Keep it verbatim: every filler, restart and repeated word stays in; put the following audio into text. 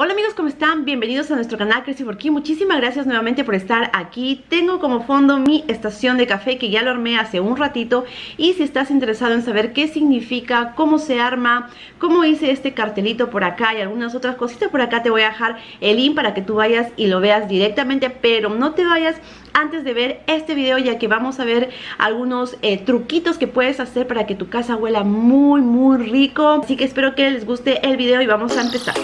Hola amigos, ¿cómo están? Bienvenidos a nuestro canal Crazy for Kids. Muchísimas gracias nuevamente por estar aquí. Tengo como fondo mi estación de café que ya lo armé hace un ratito. Y si estás interesado en saber qué significa, cómo se arma, cómo hice este cartelito por acá y algunas otras cositas por acá, te voy a dejar el link para que tú vayas y lo veas directamente. Pero no te vayas antes de ver este video, ya que vamos a ver algunos eh, truquitos que puedes hacer para que tu casa huela muy muy rico. Así que espero que les guste el video y vamos a empezar.